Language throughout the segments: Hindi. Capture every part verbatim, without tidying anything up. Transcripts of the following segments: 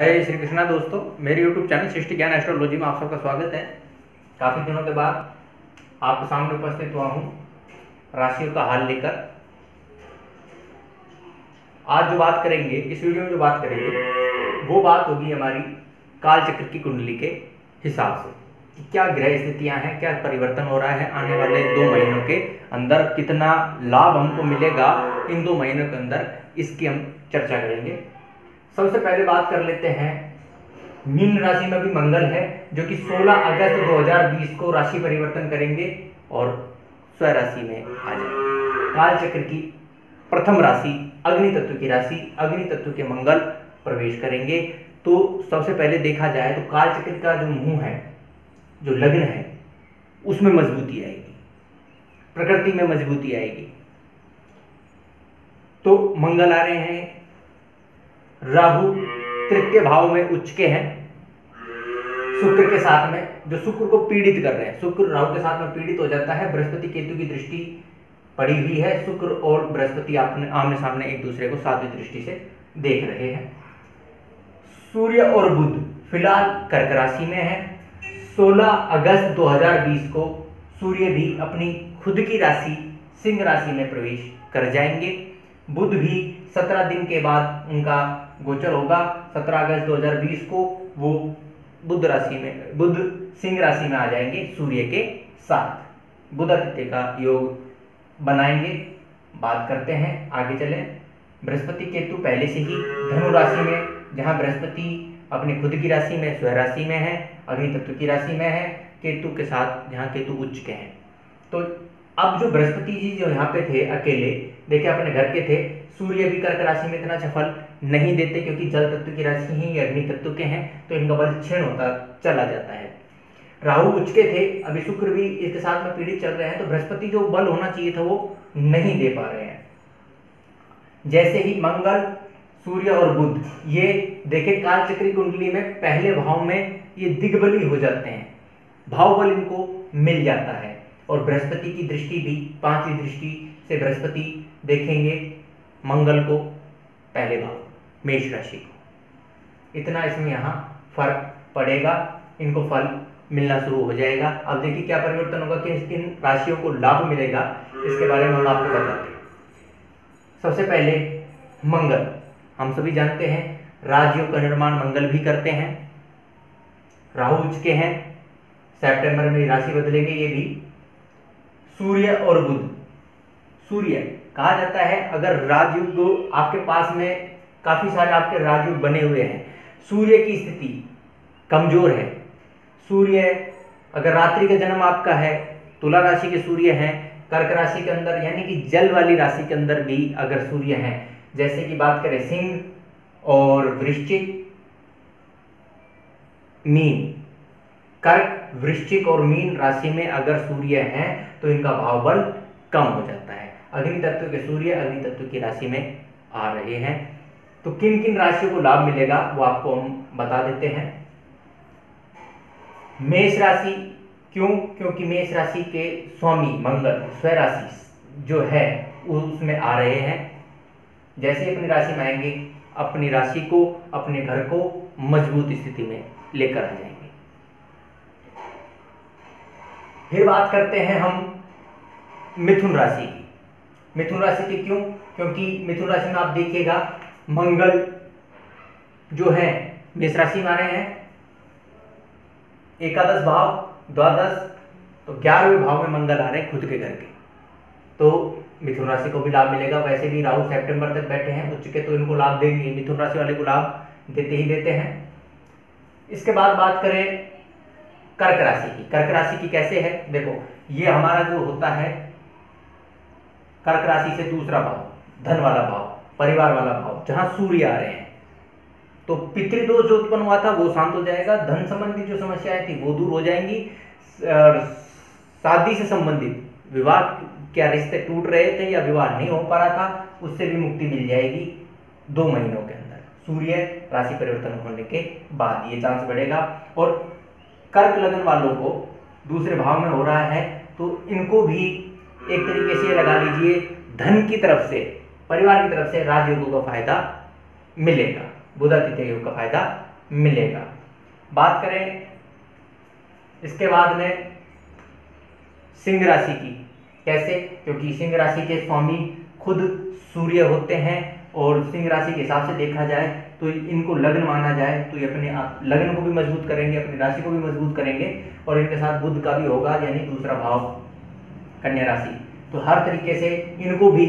जय श्री कृष्णा दोस्तों, मेरे यूट्यूब चैनल सृष्टि ज्ञान एस्ट्रोलॉजी में आप सबका स्वागत है। काफ़ी दिनों के बाद आपके सामने उपस्थित हुआ हूँ राशियों का हाल लेकर। आज जो बात करेंगे, इस वीडियो में जो बात करेंगे वो बात होगी हमारी काल चक्र की कुंडली के हिसाब से कि क्या ग्रह स्थितियाँ हैं, क्या परिवर्तन हो रहा है, आने वाले दो महीनों के अंदर कितना लाभ हमको मिलेगा इन दो महीनों के अंदर, इसकी हम चर्चा करेंगे। सबसे पहले बात कर लेते हैं, मीन राशि में भी मंगल है जो कि सोलह अगस्त दो हज़ार बीस को राशि परिवर्तन करेंगे और स्वयं राशि में आ जाएंगे। काल चक्र की प्रथम राशि अग्नि तत्व की राशि अग्नि तत्व के मंगल प्रवेश करेंगे। तो सबसे पहले देखा जाए तो काल चक्र का जो मुंह है, जो लग्न है, उसमें मजबूती आएगी, प्रकृति में मजबूती आएगी। तो मंगल आ रहे हैं, राहु तृतीय भाव में उच्च के हैं, शुक्र के साथ में, जो शुक्र को पीड़ित कर रहे हैं। शुक्र राहु के साथ में पीड़ित हो जाता है, बृहस्पति केतु की दृष्टि पड़ी हुई है। शुक्र और बृहस्पति आपने आमने सामने एक दूसरे को सातवीं दृष्टि से देख रहे हैं। सूर्य और बुध फिलहाल कर्क राशि में है। सोलह अगस्त दो हज़ार बीस को सूर्य भी अपनी खुद की राशि सिंह राशि में प्रवेश कर जाएंगे। बुध भी सत्रह दिन के बाद उनका गोचर होगा। सत्रह अगस्त दो हज़ार बीस को वो बुध राशि में बुध सिंह राशि में आ जाएंगे, सूर्य के साथ बुध आदित्य का योग बनाएंगे। बात करते हैं, आगे चलें। बृहस्पति केतु पहले से ही धनु राशि में, जहां बृहस्पति अपनी खुद की राशि में स्वयं राशि में है, अग्नि तत्व की राशि में है, केतु के साथ, जहाँ केतु उच्च के हैं। तो अब जो बृहस्पति जी जो यहाँ पे थे अकेले, देखे अपने घर के थे, सूर्य भी कर्क राशि में इतना सफल नहीं देते क्योंकि जल तत्व की राशि ही अग्नि तत्व के हैं, तो इनका बल क्षीण होता चला जाता है। राहु उच्च के थे, अभी शुक्र भी इसके साथ में पीड़ित चल रहे हैं, तो बृहस्पति जो बल होना चाहिए था वो नहीं दे पा रहे हैं। जैसे ही मंगल, सूर्य और बुध, ये देखे काल चक्री कुंडली में पहले भाव में ये दिग्बली हो जाते हैं, भाव बल इनको मिल जाता है। और बृहस्पति की दृष्टि भी पांचवी दृष्टि से बृहस्पति देखेंगे मंगल को, पहले भाव मेष राशि को। इतना इसमें यहाँ फर्क पड़ेगा, इनको फल मिलना शुरू हो जाएगा। अब देखिए क्या परिवर्तन होगा, किन किन राशियों को लाभ मिलेगा, इसके बारे में हम आपको बताते हैं। सबसे पहले मंगल, हम सभी जानते हैं राजयोग का निर्माण मंगल भी करते हैं। राहु उच्च के हैं, सेप्टेम्बर में राशि बदलेंगे ये भी। सूर्य और बुध, सूर्य कहा जाता है अगर राजयोग आपके पास में काफ़ी सारे आपके राजयोग बने हुए हैं, सूर्य की स्थिति कमज़ोर है, सूर्य अगर रात्रि का जन्म आपका है, तुला राशि के सूर्य हैं, कर्क राशि के अंदर, यानी कि जल वाली राशि के अंदर भी अगर सूर्य हैं, जैसे कि बात करें सिंह और वृश्चिक, मीन, कर्क, वृश्चिक और मीन राशि में अगर सूर्य हैं तो इनका भाव बल कम हो जाता है। अग्नि तत्व के सूर्य अग्नि तत्व की राशि में आ रहे हैं। तो किन किन राशियों को लाभ मिलेगा वो आपको हम बता देते हैं। मेष राशि, क्यों? क्योंकि मेष राशि के स्वामी मंगल स्वयं राशि जो है उसमें आ रहे हैं। जैसे अपनी राशि में आएंगे, अपनी राशि को, अपने घर को मजबूत स्थिति में लेकर आ जाएंगे। फिर बात करते हैं हम मिथुन राशि की। मिथुन राशि के क्यों? क्योंकि मिथुन राशि में आप देखिएगा मंगल जो है मेष राशि में आ रहे हैं, एकादश भाव, द्वादश, तो ग्यारहवें भाव में मंगल आ रहे हैं खुद के घर के, तो मिथुन राशि को भी लाभ मिलेगा। वैसे भी राहु सितंबर तक बैठे हैं उच्च के, तो इनको लाभ देंगे, मिथुन राशि वाले को लाभ देते ही देते हैं। इसके बाद बात करें कर्क राशि की। कर्क राशि की कैसे है, देखो ये हमारा जो होता है कर्क राशि से दूसरा भाव, धन वाला भाव, परिवार वाला भाव, जहां सूर्य आ रहे हैं, तो पितृदोष जो उत्पन्न हुआ था वो शांत हो जाएगा, धन संबंधी जो समस्याएं थी वो दूर हो जाएंगी, शादी से संबंधित विवाह क्या रिश्ते टूट रहे थे या विवाह नहीं हो पा रहा था उससे भी मुक्ति मिल जाएगी दो महीनों के अंदर। सूर्य राशि परिवर्तन होने के बाद ये चांस बढ़ेगा। और कर्क लगन वालों को दूसरे भाव में हो रहा है, तो इनको भी एक तरीके से लगा लीजिए धन की तरफ से, परिवार की तरफ से राजयोगों का फायदा मिलेगा, बुधादित्य योग का फायदा मिलेगा। बात करें इसके बाद में सिंह राशि की, कैसे, क्योंकि सिंह राशि के स्वामी खुद सूर्य होते हैं और सिंह राशि के हिसाब से देखा जाए तो इनको लग्न माना जाए तो ये अपने आप लग्न को भी मजबूत करेंगे, अपनी राशि को भी मजबूत करेंगे और इनके साथ बुध का भी होगा यानी दूसरा भाव कन्या राशि, तो हर तरीके से इनको भी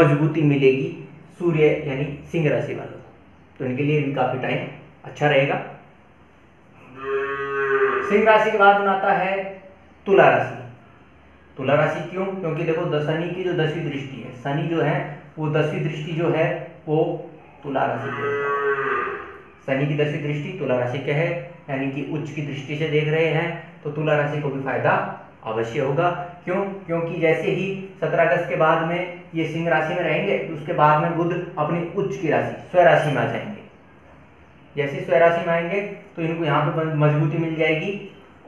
मजबूती मिलेगी सूर्य यानी सिंह राशि वालों को, तो इनके लिए भी काफ़ी टाइम अच्छा रहेगा। सिंह राशि के बाद में आता है तुला राशि। तुला राशि क्यों? क्योंकि देखो शनि की जो दसवीं दृष्टि है, शनि जो है वो दसवीं दृष्टि जो है वो तुला राशि के, शनि की दसवीं दृष्टि तुला राशि के है यानी कि उच्च की दृष्टि से देख रहे हैं तो तुला राशि को भी फायदा अवश्य होगा। क्यों? क्योंकि जैसे ही सत्रह अगस्त के बाद में ये सिंह राशि में रहेंगे उसके बाद में बुध अपनी उच्च की राशि स्वराशि में आ जाएंगे, जैसे स्वराशि में आएंगे तो इनको यहाँ पर मजबूती मिल जाएगी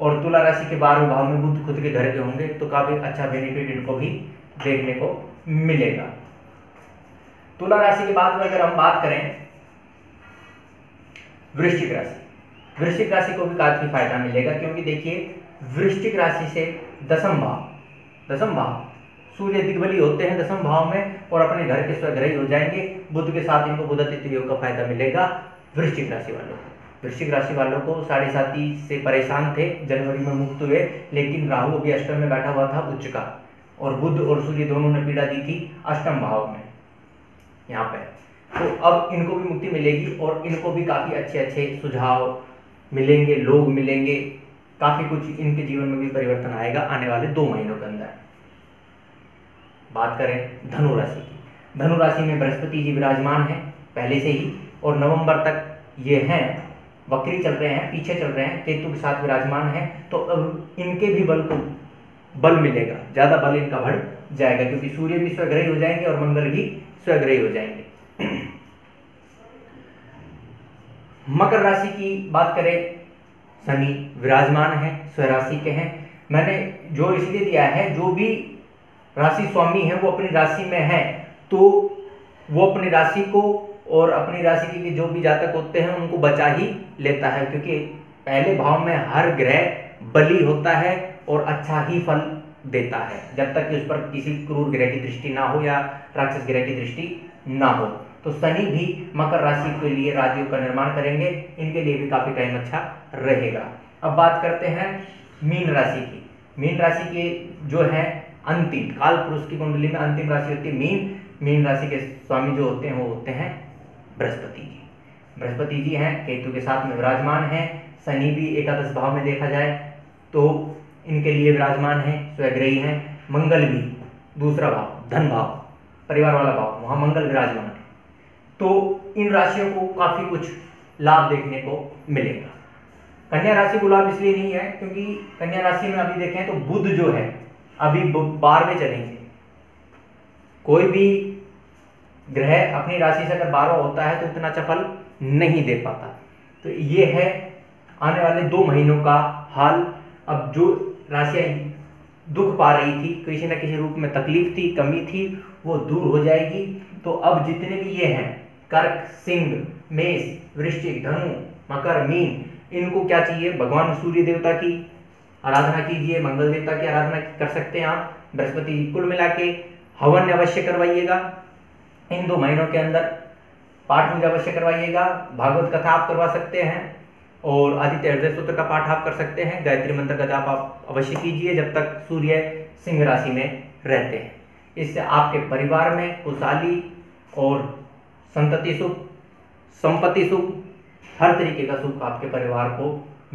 और तुला राशि के बारहवें भाव में बुध खुद के घर के होंगे तो काफ़ी अच्छा बेनिफिट इनको भी देखने को मिलेगा। तुला राशि के बाद में अगर हम बात करें वृश्चिक राशि, वृश्चिक राशि को भी काफ़ी फायदा मिलेगा क्योंकि देखिए वृश्चिक राशि से दसम भाव, दसम भाव सूर्य दिग्बली होते हैं दसम भाव में और अपने घर के स्वग्रही हो जाएंगे, बुध के साथ इनको बुधादित्य योग का फायदा मिलेगा वृश्चिक राशि वालों को। वृश्चिक राशि वालों को साढ़े साती से परेशान थे, जनवरी में मुक्त हुए, लेकिन राहु अभी अष्टम में बैठा हुआ था उच्च का और बुध और सूर्य दोनों ने पीड़ा दी थी अष्टम भाव में यहाँ पे, तो अब इनको भी मुक्ति मिलेगी और इनको भी काफ़ी अच्छे अच्छे सुझाव मिलेंगे, लोग मिलेंगे, काफ़ी कुछ इनके जीवन में भी परिवर्तन आएगा आने वाले दो महीनों के अंदर। बात करें धनु राशि की, धनु राशि में बृहस्पति जी विराजमान हैं पहले से ही और नवंबर तक ये हैं, वक्री चल रहे हैं, पीछे चल रहे हैं, केतु के साथ विराजमान हैं, तो अब इनके भी बल को बल मिलेगा, ज़्यादा बल इनका बढ़ जाएगा क्योंकि सूर्य भी स्वग्रही हो जाएंगे और मंगल भी स्वग्रही हो जाएंगे। मकर राशि की बात करें, शनि विराजमान हैं, स्वराशि के हैं, मैंने जो इसलिए दिया है जो भी राशि स्वामी है वो अपनी राशि में है तो वो अपनी राशि को और अपनी राशि के जो भी जातक होते हैं उनको बचा ही लेता है क्योंकि पहले भाव में हर ग्रह बली होता है और अच्छा ही फल देता है जब तक कि उस पर किसी क्रूर ग्रह की दृष्टि ना हो या राक्षस ग्रह की दृष्टि ना हो, तो शनि भी मकर राशि के लिए राजयोग का निर्माण करेंगे, इनके लिए भी काफ़ी टाइम अच्छा रहेगा। अब बात करते हैं मीन राशि की। मीन राशि के जो है अंतिम काल पुरुष की कुंडली में अंतिम राशि होती है मीन, मीन राशि के स्वामी जो होते हैं वो होते हैं बृहस्पति जी, बृहस्पति जी हैं केतु के साथ में विराजमान हैं, शनि भी एकादश भाव में देखा जाए तो इनके लिए विराजमान हैं, स्वग्रही हैं, मंगल भी दूसरा भाव धन भाव परिवार वाला भाव वहाँ मंगल विराजमान है, तो इन राशियों को काफ़ी कुछ लाभ देखने को मिलेगा। कन्या राशि को लाभ इसलिए नहीं है क्योंकि कन्या राशि में अभी देखें तो बुध जो है अभी बारहवें चलेंगे, कोई भी ग्रह अपनी राशि से अगर बारह होता है तो इतना चपल नहीं दे पाता, तो ये है आने वाले दो महीनों का हाल। अब जो राशियाँ दुख पा रही थी, किसी न किसी रूप में तकलीफ थी, कमी थी, वो दूर हो जाएगी, तो अब जितने भी ये हैं कर्क, सिंह, मेष, वृश्चिक, धनु, मकर, मीन, इनको क्या चाहिए, भगवान सूर्य देवता की आराधना कीजिए, मंगल देवता की आराधना कर सकते हैं आप, बृहस्पति कुल मिला के हवन अवश्य करवाइएगा इन दो महीनों के अंदर, पाठ मुझे अवश्य करवाइएगा, भागवत कथा आप करवा सकते हैं और आदित्यहृदय सूत्र का पाठ आप कर सकते हैं, गायत्री मंत्र का जाप आप अवश्य कीजिए जब तक सूर्य सिंह राशि में रहते हैं, इससे आपके परिवार में खुशहाली और संतति सुख, संपत्ति सुख, हर तरीके का सुख आपके परिवार को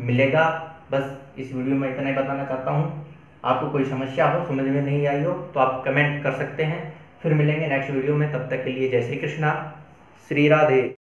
मिलेगा। बस इस वीडियो में इतना ही बताना चाहता हूँ। आपको कोई समस्या हो, समझ में नहीं आई हो तो आप कमेंट कर सकते हैं। फिर मिलेंगे नेक्स्ट वीडियो में, तब तक के लिए जय श्री कृष्णा, श्री राधे।